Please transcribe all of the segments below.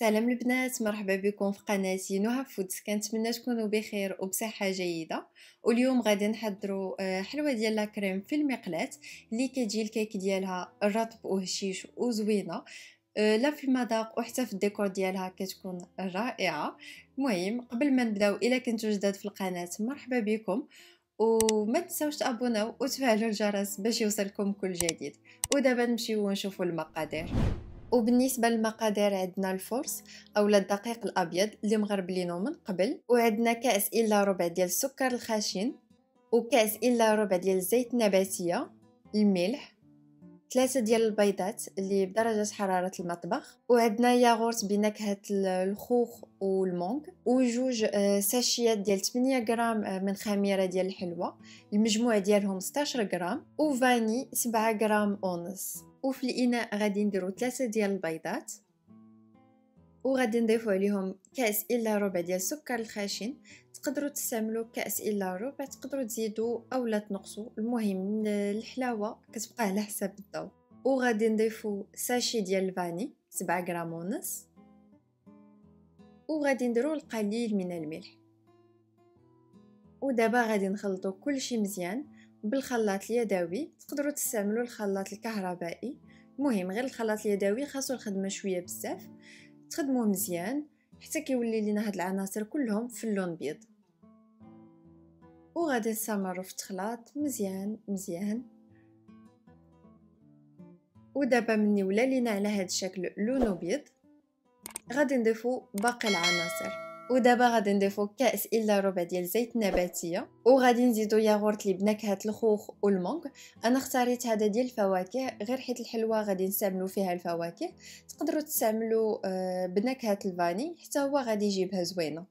سلام البنات، مرحبا بكم في قناتي نوها فودز. كنتمنى تكونوا بخير وبصحه جيده. واليوم غادي نحضروا حلوه ديال لاكريم في المقلاه اللي كتجي الكيك ديالها رطب وهشيش وزوينه، لا في المذاق وحتى في الديكور ديالها كتكون رائعه. المهم قبل ما نبداو، الا كنتو جداد في القناه مرحبا بكم، وما تنساوش تابوناو وتفعلوا الجرس باش يوصلكم كل جديد. ودابا نمشيو ونشوفوا المقادير. وبالنسبه للمقادير عندنا الفورس اولا الدقيق الابيض اللي مغربلينو من قبل، وعندنا كاس الا ربع ديال السكر الخشن، وكاس الا ربع ديال الزيت النباتيه، الملح، 3 ديال البيضات اللي بدرجه حراره المطبخ، وعندنا ياغورت بنكهه الخوخ والمونغ، وجوج ساشيات ديال 8 غرام من خميره ديال الحلوى، المجموع ديالهم 16 غرام، وفاني 7 غرام ونص. وفي الاناء غادي نديرو 3 ديال البيضات، وغادي نضيفو عليهم كاس الا ربع ديال السكر الخشن. تقدروا تستعملوا كاس الا ربع، تقدروا تزيدوا اولا تنقصوا، المهم الحلاوه كتبقى على حساب الذوق. وغادي نضيفو ساشي ديال الفاني 7 غرام ونص، وغادي نديروا القليل من الملح. ودابا غادي نخلطوا كلشي مزيان بالخلاط اليدوي، تقدروا تستعملوا الخلاط الكهربائي، المهم غير الخلاط اليدوي خاصو الخدمه شويه بزاف، تخدموه مزيان حتى كيولي لينا هاد العناصر كلهم في اللون بيض. وغادي نستمروا في التخلاط مزيان مزيان. ودابا مني ولا لينا على هاد الشكل لونه بيض غادي نضيفوا باقي العناصر. ودابا غادي نضيفو كاس الا ربع ديال الزيت النباتيه، وغادي نزيدو ياغورت اللي بنكهه الخوخ والمونغ. انا اختاريت هذا ديال الفواكه غير حيت الحلوه غادي نستعملو فيها الفواكه، تقدروا تستعملوا بنكهه الفاني حتى هو غادي يجيبها زوينه.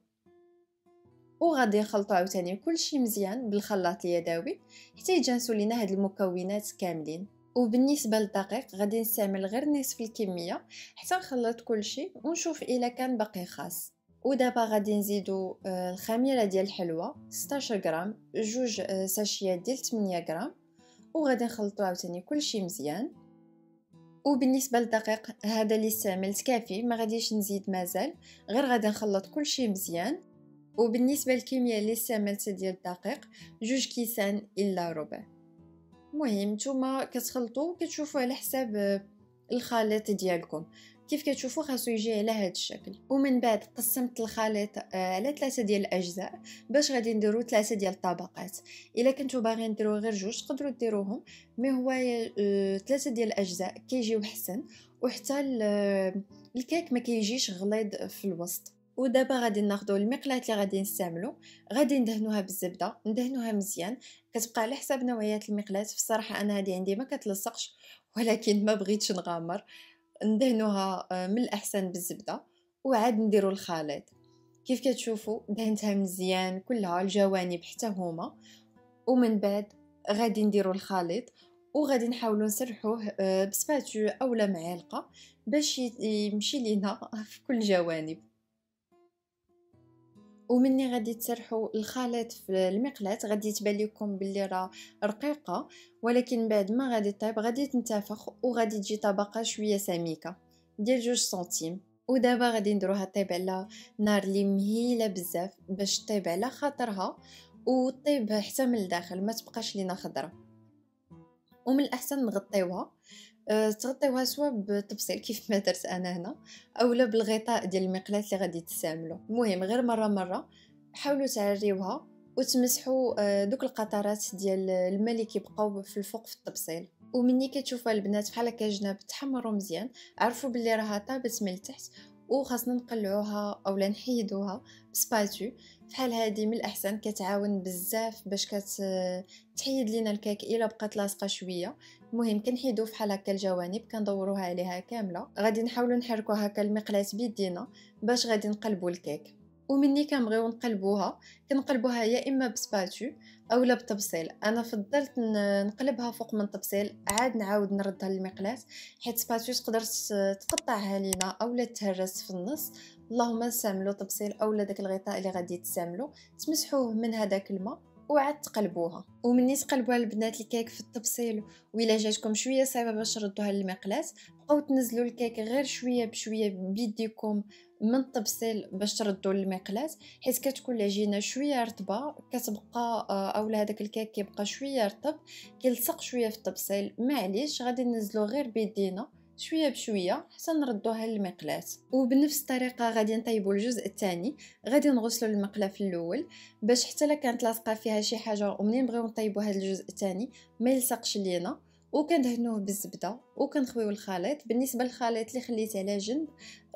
وغادي نخلطو عاوتاني كلشي مزيان بالخلاط اليدوي حتى يتجانسوا لينا هاد المكونات كاملين. وبالنسبه للدقيق غادي نستعمل غير نصف الكميه حتى نخلط كلشي ونشوف الا كان باقي خاص. ودابا غادي نزيدو الخميره ديال الحلوى 16 غرام، جوج ساشيات ديال 8 غرام، وغادي نخلطو عاوتاني كلشي مزيان. وبالنسبه للدقيق هذا اللي استعملت كافي، ما غاديش نزيد مازال، غير غادي نخلط كلشي مزيان. وبالنسبه للكميه اللي استعملت ديال الدقيق جوج كيسان الا ربع. المهم نتوما كتخلطوا وكتشوفوا على حساب الخليط ديالكم كيف كتشوفوا، خاصو يجي على هذا الشكل. ومن بعد قسمت الخليط على 3 ديال الاجزاء باش غادي نديروا 3 ديال الطبقات. الا كنتو باغيين ديروا غير جوج تقدروا ديروهم، مي هو 3 ديال الاجزاء كيجيو احسن، وحتى الكيك ما كيجيش غليظ في الوسط. ودابا غادي ناخذ المقلاه اللي غادي نستعملو، غادي ندهنوها بالزبده، ندهنوها مزيان، كتبقى على حساب نوعيه المقلاه. في الصراحه انا هذه عندي ما كتلصقش، ولكن ما بغيتش نغامر، ندهنوها من الاحسن بالزبده. وعاد نديروا الخليط كيف كتشوفوا، دهنتها مزيان كلها الجوانب حتى هما. ومن بعد غادي نديروا الخليط وغادي نحاولوا نسرحوه بسباتو اولا معلقه باش يمشي لينا في كل جوانب. ومني غادي تسرحوا الخليط في المقلاة غادي تبان لكم باللي راه رقيقه، ولكن بعد ما غادي طيب غادي تنتفخ وغادي تجي طبقه شويه سميكه ديال 2 سنتيم. ودابا غادي نديروها طيب على نار اللي مهيله بزاف باش طيب على خاطرها وطيب حتى من الداخل، ما تبقاش لينا خضره. ومن الاحسن نغطيوها، تغطيوها سواء بالتبصيل كيف ما درت انا هنا اولا بالغطاء ديال المقلاه اللي غادي تستعملوا. المهم غير مره حاولوا تعريوها وتمسحوا دوك القطرات ديال الماء اللي كيبقاو في الفوق في التبصيل. ومني كتشوفوا البنات بحال هكا جناب تحمروا مزيان، عرفوا باللي راها طابت من التحت وخاصنا نقلعوها اولا نحيدوها بسباتو. فحال هذه من الاحسن، كتعاون بزاف باش كتحيد لينا الكيك الا بقات لاصقه شويه. المهم كنحيدو فحال هكا الجوانب، كندوروها عليها كامله، غادي نحاولوا نحركوا هكا المقلاه بيدينا باش غادي نقلبوا الكيك. ومني كنبغيو نقلبوها كنقلبوها يا اما بسباتو اولا بتبصيل. انا فضلت نقلبها فوق من التبصيل، عاد نعاود نردها للمقلاه حيت سباتو تقدر تقطعها لينا اولا تهرس في النص. اللهم نستعملوا تبصيل اولا داك الغطاء اللي غادي تستعملوا، تمسحوه من هذاك الماء وعاد تقلبوها. ومني تقلبوها البنات الكيك في التبصيل وإلا جاتكم شويه صعيبه باش ردوها للمقلاة، بقاو تنزلوا الكيك غير شويه بشويه بيديكم من التبصيل باش تردوا للمقلاة، حيت كتكون العجينه شويه رطبه كتبقى اولا هذاك الكيك كيبقى شويه رطب كيلصق شويه في التبصيل. معليش غادي ننزلو غير بيدينا شويه بشويه حتى نردوها للمقلاة. وبنفس الطريقه غادي نطيبوا الجزء الثاني، غادي نغسلوا المقله في الاول باش حتى الا كانت لاصقه فيها شي حاجه ومنين نبغيو نطيبوا هذا الجزء الثاني ما يلصقش لينا، وكندهنوه بالزبده وكنخويو الخليط. بالنسبه للخليط اللي خليته على جنب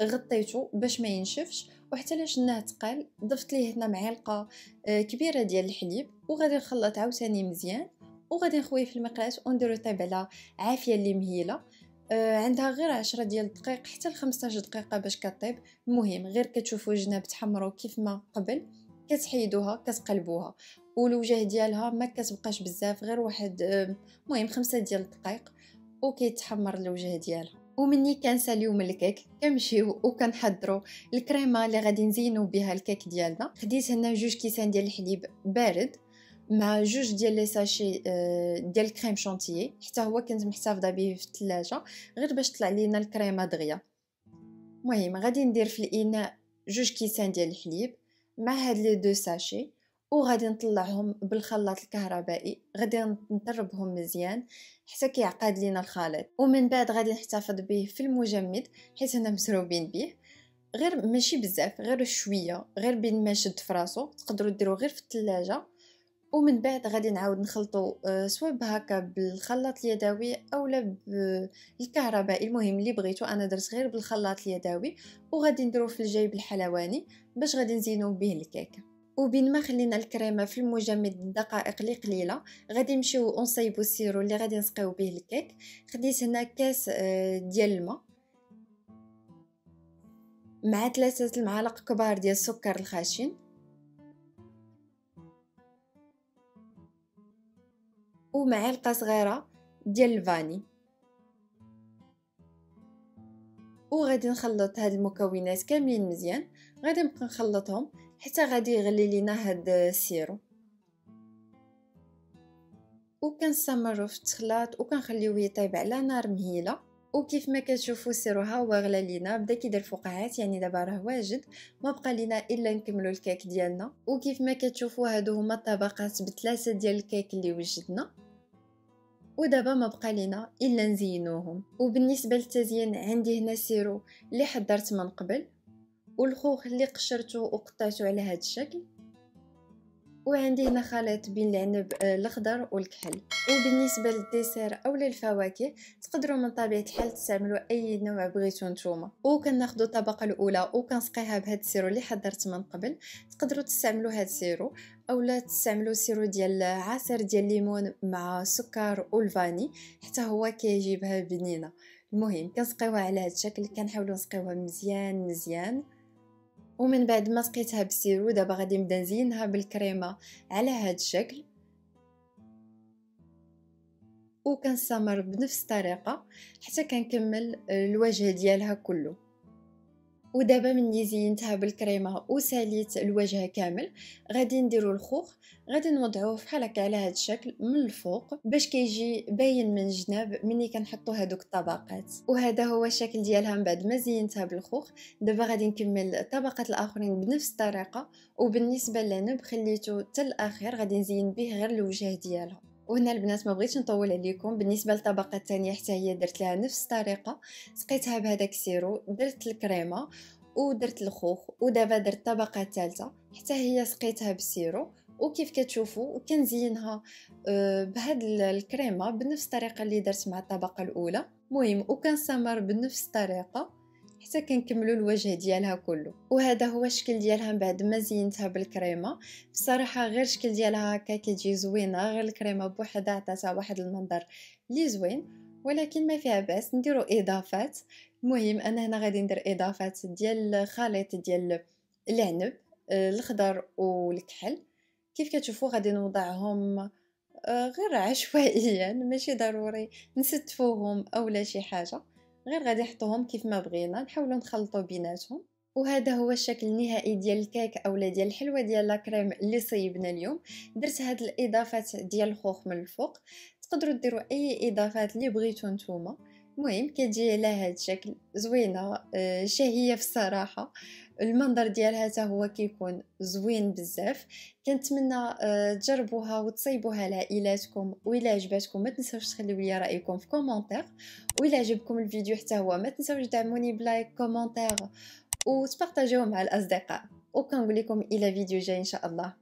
غطيته باش ما ينشفش، وحتى الا شناه ثقال ضفت ليه هنا معلقه كبيره ديال الحليب وغادي نخلط عاوتاني مزيان وغادي نخويه في المقلاة ونديرو طيب على عافيه اللي مهيله. عندها غير 10 ديال الدقائق حتى ل 15 دقيقه باش كطيب. المهم غير كتشوفوا الجناب تحمروا كيف ما قبل كتحيدوها كتقلبوها، والوجه ديالها ما كتبقاش بزاف غير واحد المهم 5 ديال الدقائق وكيتحمر الوجه ديالها. ومني كنسى اليوم الكيك كنمشيو وكنحضروا الكريمه اللي غادي نزينوا بها الكيك ديالنا. خديت هنا 2 كيسان ديال الحليب بارد مع 2 ديال لي ساشي ديال الكريم شونتيي، حتى هو كنت محتفظه به في الثلاجه غير باش طلع لينا الكريمه دغيا. المهم غادي ندير في الاناء 2 كيسان ديال الحليب مع هاد لي 2 ساشي وغادي نطلعهم بالخلاط الكهربائي، غادي نضربهم مزيان حتى كيعقد لينا الخليط. ومن بعد غادي نحتفظ به في المجمد حيت هنا مسروبين به، غير ماشي بزاف غير شويه غير بين ما شد فراسو، تقدروا ديروه غير في الثلاجه. ومن بعد غادي نعاود نخلطو سواء بهكا بالخلاط اليدوي اولا بالكهربائي، المهم اللي بغيتو. انا درت غير بالخلاط اليدوي وغادي نديرو في الجيب الحلواني باش غادي نزينو به الكيك. وبين ما خلينا الكريمه في المجمد دقائق لي قليله غادي نمشيو ونصايبو السيرو اللي غادي نسقيو به الكيك. خديت هنا كاس ديال الماء مع 3 المعالق كبار ديال السكر الخشن، ومعلقه صغيره ديال الفاني، وغادي نخلط هاد المكونات كاملين مزيان. غادي نبقى نخلطهم حتى غادي يغلي لينا هاد السيرو، وكنستمروا في التخلاط وكنخليوه يطيب على نار مهيله. وكيف ما كتشوفوا السيرو ها هو غلى لينا بدا كيدير فقاعات، يعني دابا راه واجد ما بقى لينا الا نكملوا الكيك ديالنا. وكيف ما كتشوفوا هادو هما الطبقات ب3 ديال الكيك اللي وجدنا، ودابا ما بقى لينا الا نزينوهم. وبالنسبه للتزيين عندي هنا سيرو اللي حضرت من قبل والخوخ اللي قشرته وقطعته على هذا الشكل، وعندي هنا خليط بين العنب الاخضر والكحل. وبالنسبه للديسير اولا الفواكه تقدروا من طبيعه الحال تستعملوا اي نوع بغيتو نتوما. وكناخذوا الطبقه الاولى وكنسقيها بهذا السيرو اللي حضرت من قبل، تقدروا تستعملوا هذا السيرو اولا تستعملوا سيرو ديال عصير ديال الليمون مع السكر والفاني حتى هو كيجيبها بنينه. المهم كنسقيوها على هذا الشكل، كنحاولوا نسقيوها مزيان مزيان. ومن بعد ما سقيتها بالسيرو دابا غادي نبدا نزينها بالكريمه على هذا الشكل، وكنستمر بنفس الطريقه حتى كنكمل الوجه ديالها كله. ودابا مني زينتها بالكريمه وساليت الوجه كامل غادي نديرو الخوخ، غادي نوضعوه بحال هكا على هذا الشكل من الفوق باش كيجي باين من الجناب مني كنحطو هذوك الطبقات. وهذا هو الشكل ديالها من بعد ما زينتها بالخوخ. دابا غادي نكمل الطبقات الاخرين بنفس الطريقه. وبالنسبه للعنب خليته حتى الاخير غادي نزين به غير الوجه ديالها. وهنا البنات ما بغيتش نطول عليكم. بالنسبه للطبقه الثانيه حتى هي درت لها نفس الطريقه، سقيتها بهذاك السيرو درت الكريمه ودرت الخوخ. ودابا درت الطبقه الثالثه حتى هي سقيتها بالسيرو، وكيف كتشوفوا كنزينها بهاد الكريمه بنفس الطريقه اللي درت مع الطبقه الاولى. المهم وكنستمر بنفس الطريقه حتى كنكملوا الوجه ديالها كله. وهذا هو الشكل ديالها من بعد ما زينتها بالكريمه. بصراحه غير الشكل ديالها هكا كتجي زوينه، غير الكريمه بوحدها عطاتها واحد المنظر لي زوين، ولكن ما فيها باس نديروا اضافات. المهم انا هنا غادي ندير اضافات ديال خليط ديال العنب الاخضر والكحل. كيف كتشوفوا غادي نوضعهم غير عشوائيا، ماشي ضروري نستفوهم اولا شي حاجه، غير غادي نحطوهم كيف ما بغينا، نحاولوا نخلطوا بيناتهم. وهذا هو الشكل النهائي ديال الكيك اولا ديال الحلوه ديال لاكريم اللي صيبنا اليوم. درت هاد الاضافات ديال الخوخ من الفوق، تقدروا ديروا اي اضافات اللي بغيتو نتوما. المهم كتجي على هاد الشكل زوينه، شهيه في الصراحه، المنظر ديالها حتى هو كيكون زوين بزاف. كنتمنى تجربوها وتصيبوها لعائلاتكم، وإلا عجباتكم ما تنساوش تخليو لي رايكم في كومونتير، وإلا عجبكم الفيديو حتى هو ما تنساوش دعموني بلايك كومونتير وتبارطاجيوه مع الاصدقاء، وكنقول لكم الى فيديو جاي ان شاء الله.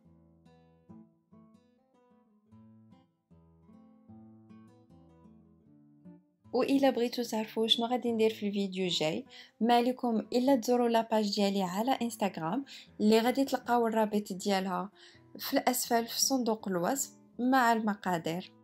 وإلا بغيتو تعرفوا شنو غادي ندير في الفيديو الجاي، ما عليكم الا تزوروا لاباج ديالي على انستغرام اللي غادي تلقاو الرابط ديالها في الاسفل في صندوق الوصف مع المقادير.